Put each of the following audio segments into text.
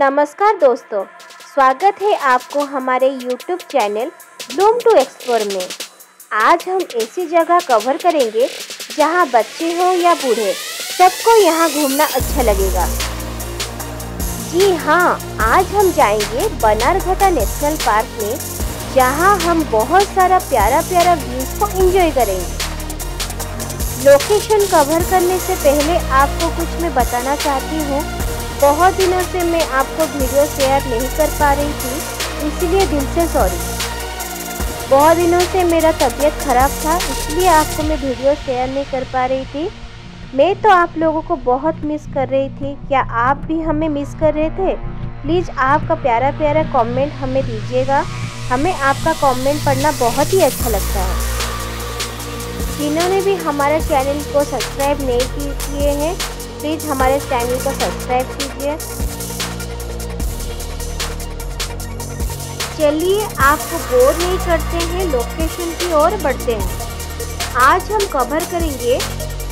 नमस्कार दोस्तों, स्वागत है आपको हमारे YouTube channel Bloom to Explore में। आज हम ऐसी जगह कवर करेंगे जहां बच्चे हो या बूढ़े, सबको यहां घूमना अच्छा लगेगा। जी हाँ, आज हम जाएंगे बनेरघट्टा नेशनल पार्क में, जहां हम बहुत सारा प्यारा प्यारा व्यूज को एंजॉय करेंगे। लोकेशन कवर करने से पहले आपको कुछ मैं बताना चाहती हूँ। बहुत दिनों से मैं आपको वीडियो शेयर नहीं कर पा रही थी, इसलिए दिल से सॉरी। बहुत दिनों से मेरा तबीयत खराब था, इसलिए आपको मैं वीडियो शेयर नहीं कर पा रही थी। मैं तो आप लोगों को बहुत मिस कर रही थी। क्या आप भी हमें मिस कर रहे थे? प्लीज़ आपका प्यारा प्यारा कॉमेंट हमें दीजिएगा। हमें आपका कॉमेंट पढ़ना बहुत ही अच्छा लगता है। जिन्होंने भी हमारे चैनल को सब्सक्राइब नहीं किए हैं, प्लीज़ हमारे चैनल को सब्सक्राइब कीजिए। चलिए आपको बोर नहीं करते हैं, लोकेशन की ओर बढ़ते हैं। आज हम कवर करेंगे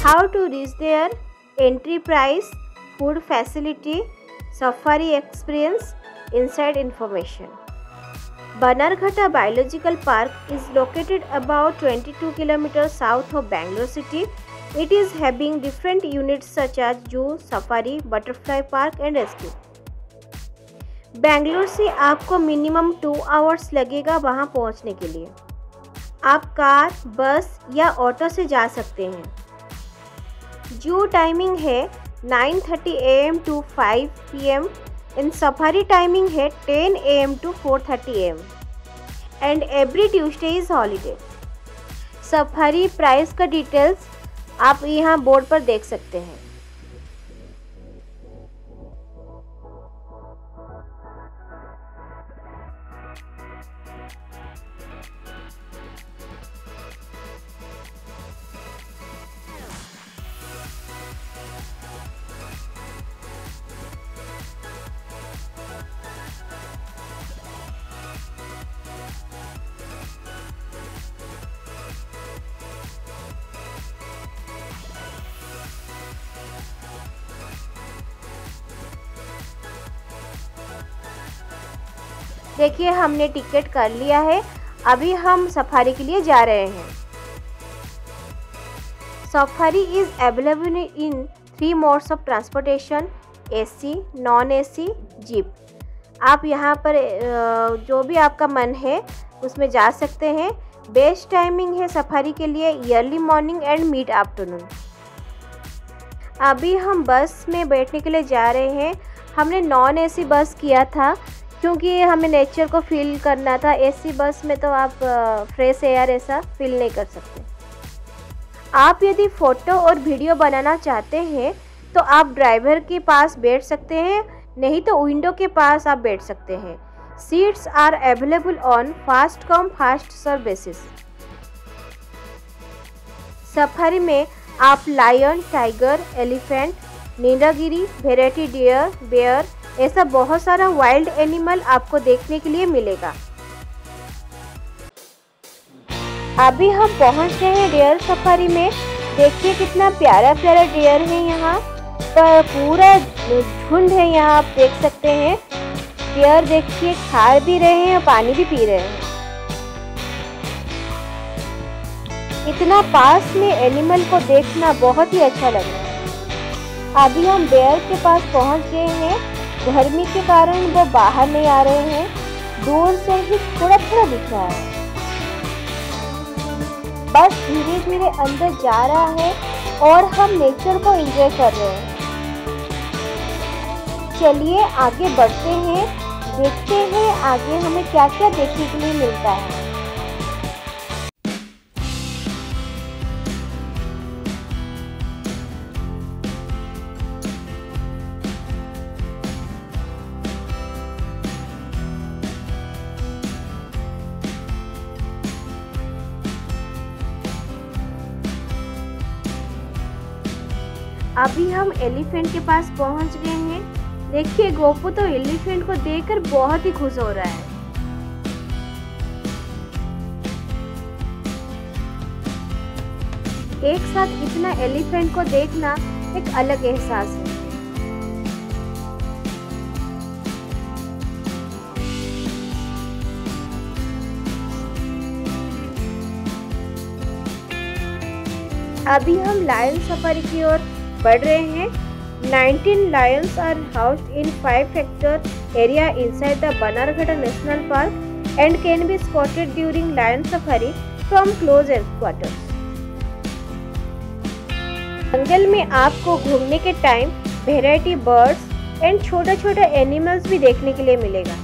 how to reach there, entry price, food facility, safari experience, inside information. Bannerghatta biological park is located about 22 kilometers south of Bangalore city. It is having different units such as zoo, safari, butterfly park and rescue. Bangalore से आपको minimum 2 hours लगेगा वहाँ पहुँचने के लिए। आप car, बस या ऑटो से जा सकते हैं। जू टाइमिंग है 9:30 AM to 5 PM। इन सफारी टाइमिंग है 10 AM to 4:30 AM and every Tuesday is holiday. Safari price का डिटेल्स आप यहाँ बोर्ड पर देख सकते हैं। देखिए, हमने टिकट कर लिया है। अभी हम सफारी के लिए जा रहे हैं। Safari is available in 3 modes of transportation, AC, non AC, jeep. आप यहाँ पर जो भी आपका मन है उसमें जा सकते हैं। बेस्ट टाइमिंग है सफारी के लिए early morning and mid afternoon. अभी हम बस में बैठने के लिए जा रहे हैं। हमने नॉन एसी बस किया था क्योंकि हमें नेचर को फील करना था। एसी बस में तो आप फ्रेश एयर ऐसा फील नहीं कर सकते। आप यदि फ़ोटो और वीडियो बनाना चाहते हैं तो आप ड्राइवर के पास बैठ सकते हैं, नहीं तो विंडो के पास आप बैठ सकते हैं। Seats are available on fast come fast serve basis. Safari में आप lion, tiger, elephant, Nilgiri, variety deer, bear, ऐसा बहुत सारा वाइल्ड एनिमल आपको देखने के लिए मिलेगा। अभी हम पहुंच गए हैं डियर सफारी में। देखिए कितना प्यारा प्यारा डियर है। यहाँ पर पूरा झुंड है, यहाँ आप देख सकते हैं। डियर देखिए खा भी रहे हैं और पानी भी पी रहे हैं। इतना पास में एनिमल को देखना बहुत ही अच्छा लग रहा है। अभी हम बेयर के पास पहुंच गए हैं। गर्मी के कारण वो बाहर नहीं आ रहे हैं, दूर से ही थोड़ा थोड़ा दिख रहा है। बस धीरे धीरे अंदर जा रहा है और हम नेचर को एंजॉय कर रहे हैं। चलिए आगे बढ़ते हैं, देखते हैं आगे हमें क्या क्या देखने के लिए मिलता है। अभी हम एलिफेंट के पास पहुंच गए हैं। देखिए गोपू तो एलिफेंट को देखकर बहुत ही खुश हो रहा है। एक साथ इतना एलिफेंट को देखना एक अलग एहसास है। अभी हम लायन सफारी की ओर बढ़ रहे हैं। 19 lions are housed in 5-hectare area inside the Banarghatta National Park and can be spotted during lion safari from close quarters. जंगल में आपको घूमने के टाइम वेराइटी बर्ड्स एंड छोटा छोटा एनिमल्स भी देखने के लिए मिलेगा।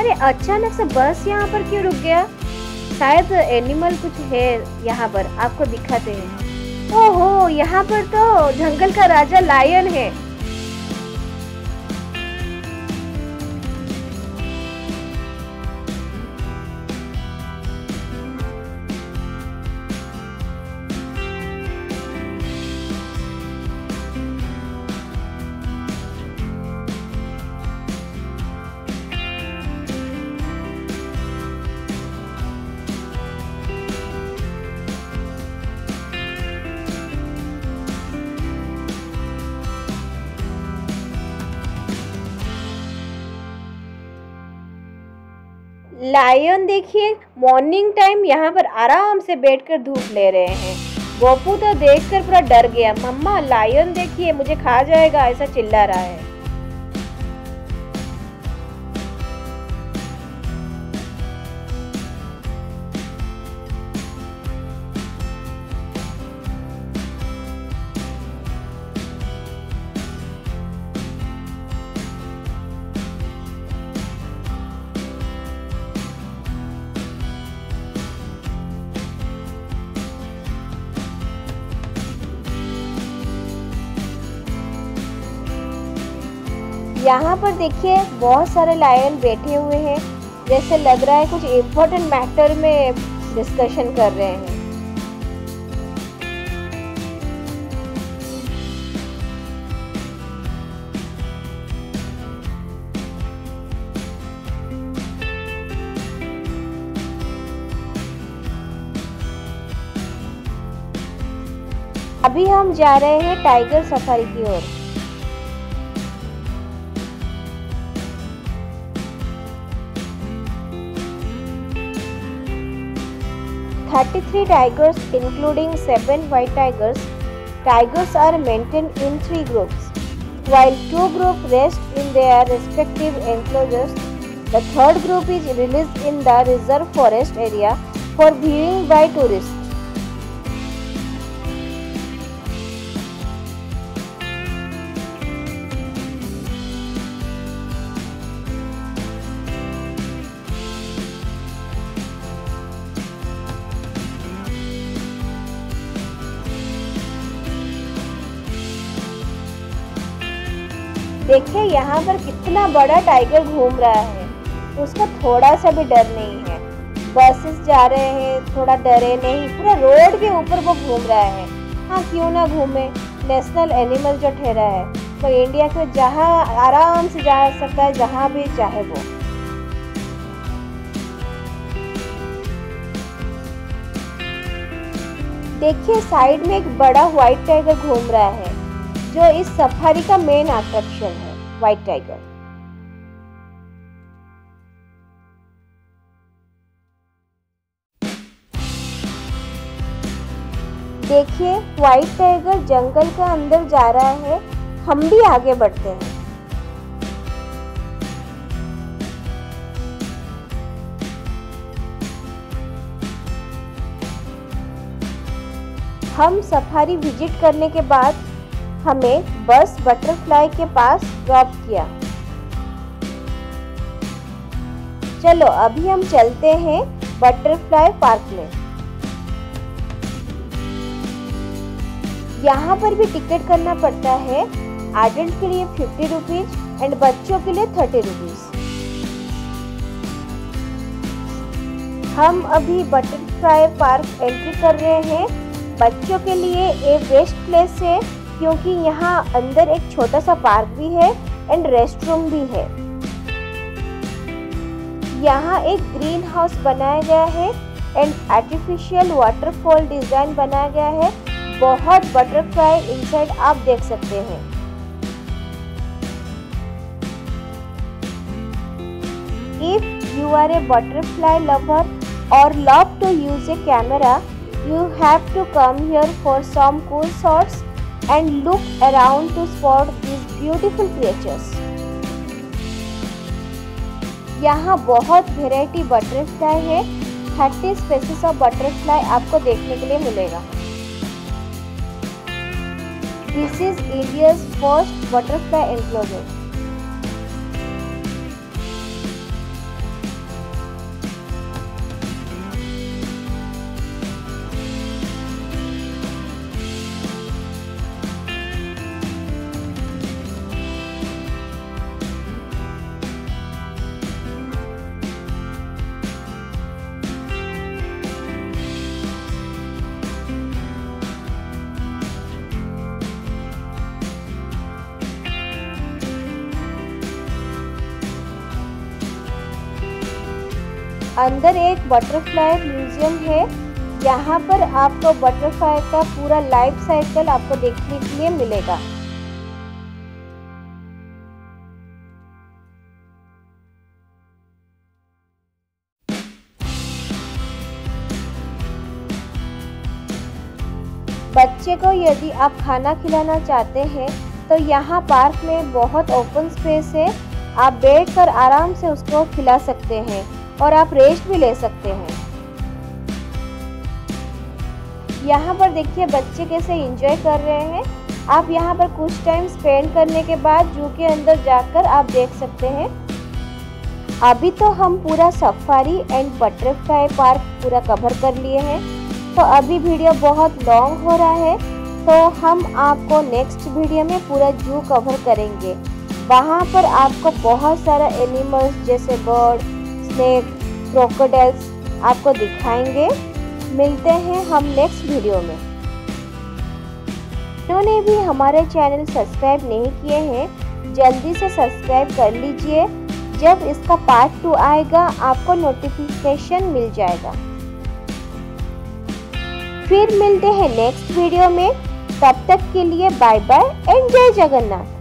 अरे अचानक से बस यहाँ पर क्यों रुक गया? शायद एनिमल कुछ है यहाँ पर, आपको दिखाते हैं। ओहो, यहाँ पर तो जंगल का राजा लायन है। लायन देखिए मॉर्निंग टाइम यहाँ पर आराम से बैठकर धूप ले रहे हैं। गोपू तो देखकर पूरा डर गया, मम्मा लायन देखिए मुझे खा जाएगा, ऐसा चिल्ला रहा है। यहाँ पर देखिए बहुत सारे लायन बैठे हुए हैं, जैसे लग रहा है कुछ इम्पोर्टेंट मैटर में डिस्कशन कर रहे हैं। अभी हम जा रहे हैं टाइगर सफारी की ओर। थर्टी-three tigers, including 7 white tigers. Tigers are maintained in 3 groups. While 2 groups rest in their respective enclosures, the 3rd group is released in the reserve forest area for viewing by tourists. देखिए यहाँ पर कितना बड़ा tiger घूम रहा है, उसको थोड़ा सा भी डर नहीं है। बसेस जा रहे हैं, थोड़ा डरे नहीं, पूरा रोड के ऊपर वो घूम रहा है। हाँ, क्यों ना घूमे, नेशनल एनिमल जो ठहरा है तो इंडिया के जहाँ आराम से जा सकता है, जहाँ भी चाहे वो। देखिए साइड में एक बड़ा व्हाइट टाइगर घूम रहा है, जो इस सफारी का मेन आकर्षण है, व्हाइट टाइगर। देखिए व्हाइट टाइगर जंगल का अंदर जा रहा है, हम भी आगे बढ़ते हैं। हम सफारी विजिट करने के बाद हमें बस बटरफ्लाई के पास ड्रॉप किया। चलो अभी हम चलते हैं बटरफ्लाई पार्क में। यहाँ पर भी टिकट करना पड़ता है, एडल्ट के लिए 50 रुपीज एंड बच्चों के लिए 30 रुपीज। हम अभी बटरफ्लाई पार्क एंट्री कर रहे हैं। बच्चों के लिए ये बेस्ट प्लेस है क्योंकि यहाँ अंदर एक छोटा सा पार्क भी है एंड रेस्टरूम भी है। यहाँ एक ग्रीन हाउस बनाया गया है एंड आर्टिफिशियल वाटरफॉल डिजाइन बनाया गया है। बहुत बटरफ्लाई इनसाइड आप देख सकते हैं। If you are a butterfly lover और love to use a camera, you have to come here for some cool shots and look around to spot these beautiful creatures. यहाँ बहुत वेराइटी बटरफ्लाई है। 30 species of butterfly आपको देखने के लिए मिलेगा। This is India's first butterfly enclosure. अंदर एक बटरफ्लाई म्यूजियम है। यहाँ पर आपको बटरफ्लाई का पूरा लाइफ साइकिल आपको देखने के लिए मिलेगा। बच्चे को यदि आप खाना खिलाना चाहते हैं तो यहाँ पार्क में बहुत ओपन स्पेस है। आप बैठकर आराम से उसको खिला सकते हैं और आप रेस्ट भी ले सकते हैं। यहाँ पर देखिए बच्चे कैसे एंजॉय कर रहे हैं। आप यहाँ पर कुछ टाइम स्पेंड करने के बाद जू के अंदर जाकर आप देख सकते हैं। अभी तो हम पूरा सफारी एंड बटरफ्लाई पार्क पूरा कवर कर लिए हैं, तो अभी वीडियो बहुत लॉन्ग हो रहा है, तो हम आपको नेक्स्ट वीडियो में पूरा जू कवर करेंगे। वहाँ पर आपको बहुत सारा एनिमल्स जैसे बर्ड, स्नेक, क्रोकोडाइल्स आपको दिखाएंगे। मिलते हैं हम नेक्स्ट वीडियो में। जिन्होंने भी हमारे चैनल सब्सक्राइब नहीं किए हैं जल्दी से सब्सक्राइब कर लीजिए। जब इसका पार्ट 2 आएगा आपको नोटिफिकेशन मिल जाएगा। फिर मिलते हैं नेक्स्ट वीडियो में। तब तक के लिए बाय बाय एंड जय जगन्नाथ।